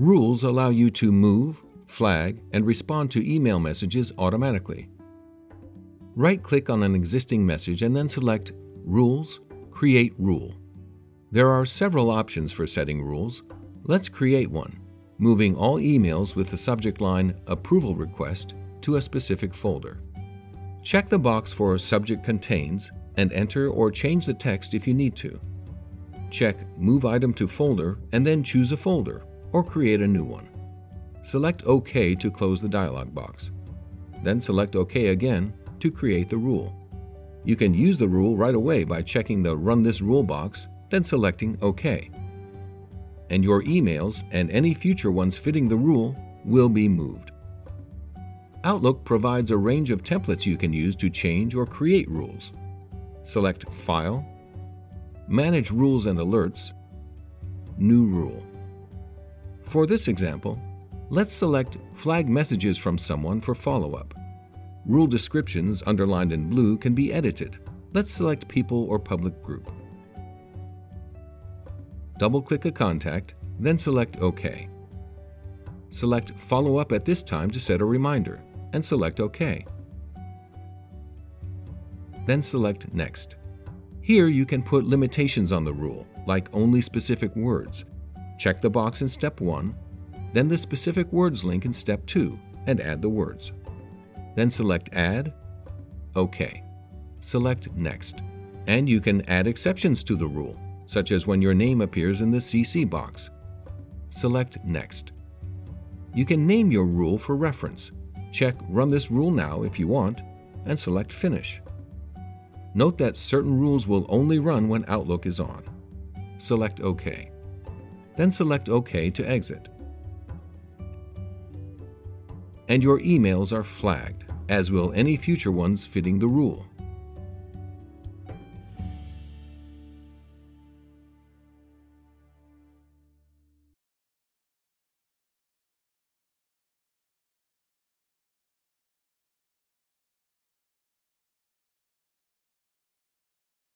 Rules allow you to move, flag, and respond to email messages automatically. Right-click on an existing message and then select Rules, Create Rule. There are several options for setting rules. Let's create one, moving all emails with the subject line Approval Request to a specific folder. Check the box for Subject Contains and enter or change the text if you need to. Check Move Item to Folder and then choose a folder or create a new one. Select OK to close the dialog box. Then select OK again to create the rule. You can use the rule right away by checking the Run This Rule box, then selecting OK. And your emails and any future ones fitting the rule will be moved. Outlook provides a range of templates you can use to change or create rules. Select File, Manage Rules and Alerts, New Rule. For this example, let's select Flag Messages from Someone for follow-up. Rule descriptions underlined in blue can be edited. Let's select People or Public Group. Double-click a contact, then select OK. Select Follow-up at this time to set a reminder, and select OK. Then select Next. Here you can put limitations on the rule, like only specific words. Check the box in Step 1, then the Specific Words link in Step 2, and add the words. Then select Add, OK. Select Next. And you can add exceptions to the rule, such as when your name appears in the CC box. Select Next. You can name your rule for reference. Check Run This Rule Now if you want, and select Finish. Note that certain rules will only run when Outlook is on. Select OK. Then select OK to exit. And your emails are flagged, as will any future ones fitting the rule.